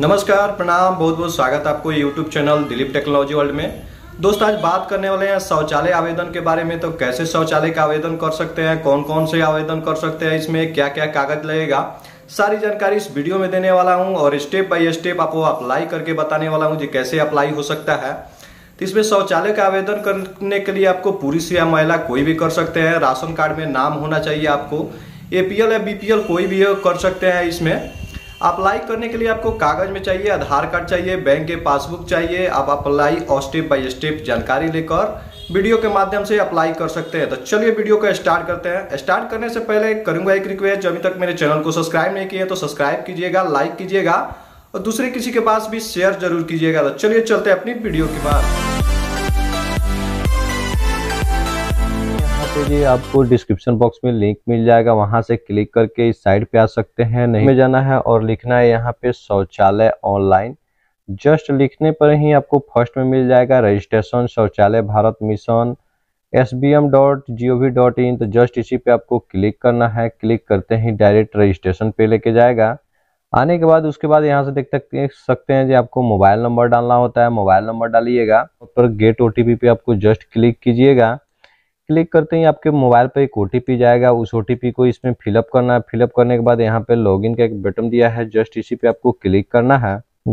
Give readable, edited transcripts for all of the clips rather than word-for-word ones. नमस्कार, प्रणाम, बहुत बहुत स्वागत आपको YouTube channel Dilip technology world में। दोस्तों, आज बात करने वाले हैं शौचालय आवेदन के बारे में। तो कैसे शौचालय का आवेदन कर सकते हैं, कौन कौन से आवेदन कर सकते हैं, इसमें क्या क्या कागज लगेगा, सारी जानकारी इस वीडियो में देने वाला हूं और स्टेप बाय स्टेप आपको अप्लाई करके बताने वाला हूँ जी कैसे अप्लाई हो सकता है। तो इसमें शौचालय का आवेदन करने के लिए आपको पुरुष या महिला कोई भी कर सकते हैं, राशन कार्ड में नाम होना चाहिए, आपको एपीएल या बीपीएल कोई भी कर सकते हैं। इसमें अप्लाई करने के लिए आपको कागज में चाहिए आधार कार्ड, चाहिए बैंक के पासबुक, चाहिए। आप अप्लाई और स्टेप बाय स्टेप जानकारी लेकर वीडियो के माध्यम से अप्लाई कर सकते हैं। तो चलिए वीडियो को स्टार्ट करते हैं। स्टार्ट करने से पहले करूंगा एक रिक्वेस्ट, अभी तक मेरे चैनल को सब्सक्राइब नहीं किया तो सब्सक्राइब कीजिएगा, लाइक कीजिएगा और दूसरे किसी के पास भी शेयर जरूर कीजिएगा। तो चलिए चलते हैं अपनी वीडियो के बाद। जी आपको डिस्क्रिप्शन बॉक्स में लिंक मिल जाएगा, वहां से क्लिक करके इस साइट पे आ सकते हैं। नहीं में जाना है और लिखना है यहाँ पे शौचालय ऑनलाइन। जस्ट लिखने पर ही आपको फर्स्ट में मिल जाएगा रजिस्ट्रेशन शौचालय भारत मिशन sbm.gov.in। तो जस्ट इसी पे आपको क्लिक करना है। क्लिक करते ही डायरेक्ट रजिस्ट्रेशन पे लेके जाएगा। आने के बाद उसके बाद यहाँ से देख सकते हैं जी आपको मोबाइल नंबर डालना होता है। मोबाइल नंबर डालिएगा पर गेट OTP पे आपको जस्ट क्लिक कीजिएगा। क्लिक करते ही आपके मोबाइल पर एक OTP जाएगा, उस OTP को इसमें फिलअप करना है। फिलअप करने के बाद यहाँ पे लॉगिन का एक बटन दिया है, जस्ट इसी पे आपको क्लिक करना है।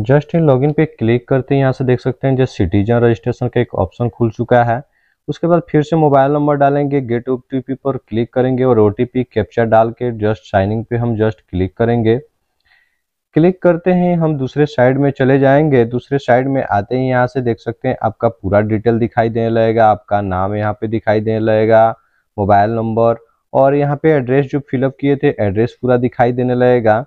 जस्ट इन लॉगिन पे क्लिक करते ही यहाँ से देख सकते हैं जो सिटीजन रजिस्ट्रेशन का एक ऑप्शन खुल चुका है। उसके बाद फिर से मोबाइल नंबर डालेंगे, गेट OTP पर क्लिक करेंगे और OTP कैप्चा डाल के जस्ट साइनिंग पे हम जस्ट क्लिक करेंगे। क्लिक करते ही हम दूसरे साइड में चले जाएंगे। दूसरे साइड में आते ही यहाँ से देख सकते हैं आपका पूरा डिटेल दिखाई देने लगेगा। आपका नाम यहाँ पे दिखाई देने लगेगा, मोबाइल नंबर और यहाँ पे एड्रेस जो फिलअप किए थे एड्रेस पूरा दिखाई देने लगेगा।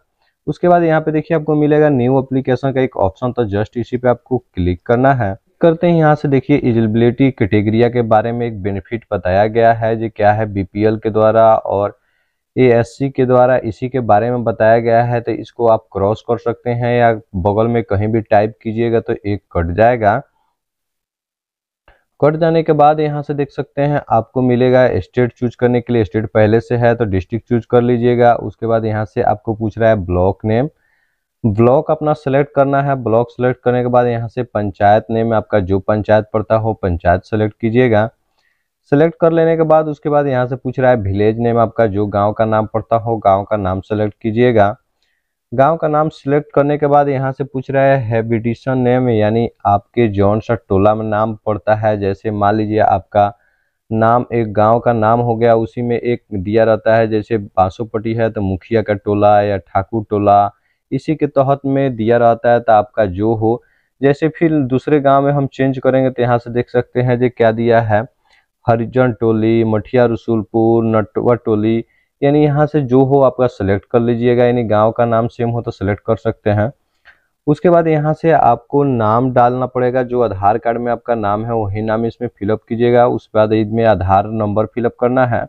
उसके बाद यहाँ पे देखिए आपको मिलेगा न्यू एप्लीकेशन का एक ऑप्शन, तो जस्ट इसी पे आपको क्लिक करना है। करते ही यहाँ से देखिए एलिजिबिलिटी कैटेगरिया के बारे में एक बेनिफिट बताया गया है जो क्या है, BPL के द्वारा और ASC के द्वारा, इसी के बारे में बताया गया है। तो इसको आप क्रॉस कर सकते हैं या बगल में कहीं भी टाइप कीजिएगा तो एक कट जाएगा। कट जाने के बाद यहाँ से देख सकते हैं आपको मिलेगा स्टेट चूज करने के लिए। स्टेट पहले से है तो डिस्ट्रिक्ट चूज कर लीजिएगा। उसके बाद यहाँ से आपको पूछ रहा है ब्लॉक नेम, ब्लॉक अपना सेलेक्ट करना है। ब्लॉक सेलेक्ट करने के बाद यहाँ से पंचायत नेम, आपका जो पंचायत पड़ता हो पंचायत सेलेक्ट कीजिएगा। सेलेक्ट कर लेने के बाद उसके बाद यहाँ से पूछ रहा है विलेज नेम, आपका जो गांव का नाम पड़ता हो गांव का नाम सेलेक्ट कीजिएगा। गांव का नाम सेलेक्ट करने के बाद यहाँ से पूछ रहा है हैबिटेशन नेम, यानी आपके जौन सा टोला में नाम पड़ता है। जैसे मान लीजिए आपका नाम एक गांव का नाम हो गया, उसी में एक दिया रहता है। जैसे बांसोपट्टी है तो मुखिया का टोला या ठाकुर टोला, इसी के तहत में दिया रहता है। तो आपका जो हो, जैसे फिर दूसरे गाँव में हम चेंज करेंगे तो यहाँ से देख सकते हैं जो क्या दिया है, हरिजन टोली, मठिया रसूलपुर, नटवा टोली, यानी यहाँ से जो हो आपका सेलेक्ट कर लीजिएगा। यानी गांव का नाम सेम हो तो सेलेक्ट कर सकते हैं। उसके बाद यहाँ से आपको नाम डालना पड़ेगा, जो आधार कार्ड में आपका नाम है वही नाम इसमें फिलअप कीजिएगा। उसके बाद इसमें आधार नंबर फिलअप करना है।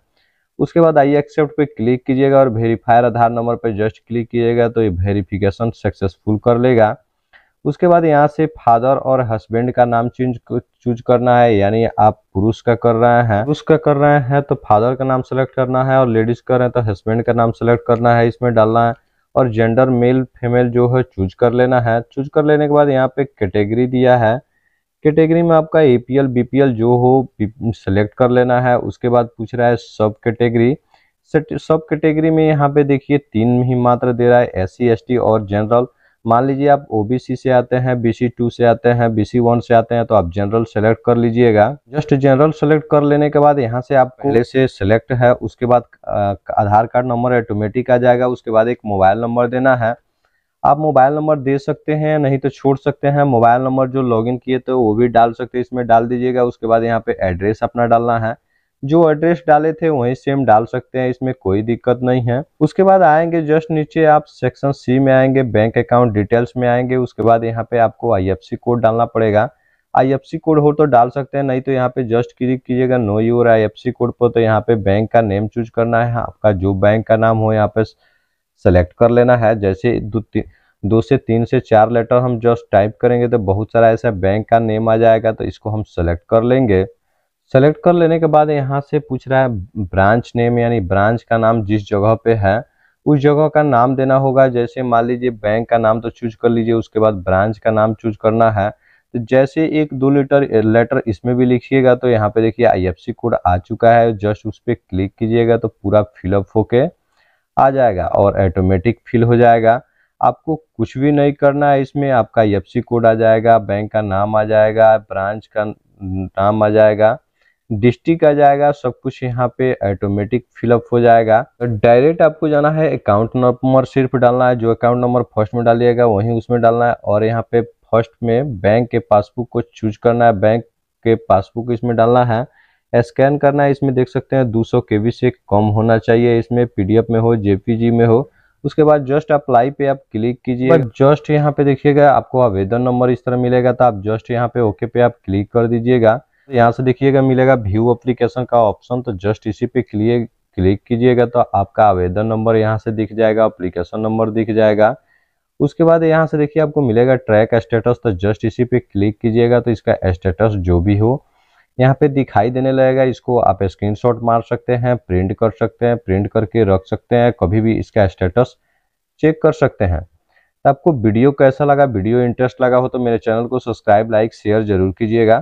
उसके बाद आई एक्सेप्ट पे क्लिक कीजिएगा और वेरीफायर आधार नंबर पर जस्ट क्लिक कीजिएगा तो ये वेरीफिकेशन सक्सेसफुल कर लेगा। उसके बाद यहाँ से फादर और हस्बैंड का नाम चूज करना है, यानी आप पुरुष का कर रहे हैं तो फादर का नाम सेलेक्ट करना है और लेडीज कर रहे हैं तो हस्बैंड का नाम सेलेक्ट करना है, इसमें डालना है। और जेंडर मेल फीमेल जो है चूज कर लेना है। चूज कर लेने के बाद यहाँ पे कैटेगरी दिया है, कैटेगरी में आपका APL BPL जो हो सेलेक्ट कर लेना है। उसके बाद पूछ रहा है सब कैटेगरी, सब कैटेगरी में यहाँ पे देखिए 3 ही मात्र दे रहा है, SC ST और जनरल। मान लीजिए आप OBC से आते हैं, BC2 से आते हैं, BC1 से आते हैं तो आप जनरल सेलेक्ट कर लीजिएगा। जस्ट जनरल सेलेक्ट कर लेने के बाद यहाँ से आपको पहले से सेलेक्ट है, उसके बाद आधार कार्ड नंबर ऑटोमेटिक आ जाएगा। उसके बाद एक मोबाइल नंबर देना है, आप मोबाइल नंबर दे सकते हैं नहीं तो छोड़ सकते हैं। मोबाइल नंबर जो लॉगिन किए तो वो भी डाल सकते हैं, इसमें डाल दीजिएगा। उसके बाद यहाँ पे एड्रेस अपना डालना है, जो एड्रेस डाले थे वहीं सेम डाल सकते हैं, इसमें कोई दिक्कत नहीं है। उसके बाद आएंगे जस्ट नीचे, आप सेक्शन C में आएंगे, बैंक अकाउंट डिटेल्स में आएंगे। उसके बाद यहाँ पे आपको IFSC कोड डालना पड़ेगा, IFSC कोड हो तो डाल सकते हैं, नहीं तो यहाँ पे जस्ट क्लिक कीजिएगा नो योर IFSC कोड पर। तो यहाँ पे बैंक का नेम चूज करना है, आपका जो बैंक का नाम हो यहाँ पे सेलेक्ट कर लेना है। जैसे 2 से 3 से 4 लेटर हम जस्ट टाइप करेंगे तो बहुत सारा ऐसा बैंक का नेम आ जाएगा, तो इसको हम सेलेक्ट कर लेंगे। सेलेक्ट कर लेने के बाद यहाँ से पूछ रहा है ब्रांच नेम, यानी ब्रांच का नाम जिस जगह पे है उस जगह का नाम देना होगा। जैसे मान लीजिए बैंक का नाम तो चूज कर लीजिए, उसके बाद ब्रांच का नाम चूज करना है। तो जैसे एक दो लेटर इसमें भी लिखिएगा तो यहाँ पे देखिए IFSC कोड आ चुका है, जस्ट उस पर क्लिक कीजिएगा तो पूरा फिलअप होके आ जाएगा और ऑटोमेटिक फिल हो जाएगा। आपको कुछ भी नहीं करना है इसमें, आपका IFSC कोड आ जाएगा, बैंक का नाम आ जाएगा, ब्रांच का नाम आ जाएगा, डिस्ट्रिक्ट आ जाएगा, सब कुछ यहाँ पे ऑटोमेटिक फिलअप हो जाएगा। तो डायरेक्ट आपको जाना है, अकाउंट नंबर सिर्फ डालना है, जो अकाउंट नंबर फर्स्ट में डालिएगा वहीं उसमें डालना है और यहाँ पे फर्स्ट में बैंक के पासबुक को चूज करना है, बैंक के पासबुक इसमें डालना है, स्कैन करना है। इसमें देख सकते हैं 200 KB से कम होना चाहिए, इसमें PDF में हो, JPG में हो। उसके बाद जस्ट अप्लाई पे आप क्लिक कीजिए। जस्ट यहाँ पे देखिएगा आपको आवेदन नंबर इस तरह मिलेगा, तो आप जस्ट यहाँ पे ओके पे आप क्लिक कर दीजिएगा। यहाँ से देखिएगा मिलेगा व्यू एप्लीकेशन का ऑप्शन, तो जस्ट इसी पे क्लिक कीजिएगा तो आपका आवेदन नंबर यहाँ से दिख जाएगा, एप्लीकेशन नंबर दिख जाएगा। उसके बाद यहाँ से देखिए आपको मिलेगा ट्रैक स्टेटस, तो जस्ट इसी पे क्लिक कीजिएगा तो इसका स्टेटस जो भी हो यहाँ पे दिखाई देने लगेगा। इसको आप स्क्रीनशॉट मार सकते हैं, प्रिंट कर सकते हैं, प्रिंट करके रख सकते हैं, कभी भी इसका स्टेटस चेक कर सकते हैं। तो आपको वीडियो कैसा लगा, वीडियो इंटरेस्ट लगा हो तो मेरे चैनल को सब्सक्राइब, लाइक, शेयर जरूर कीजिएगा।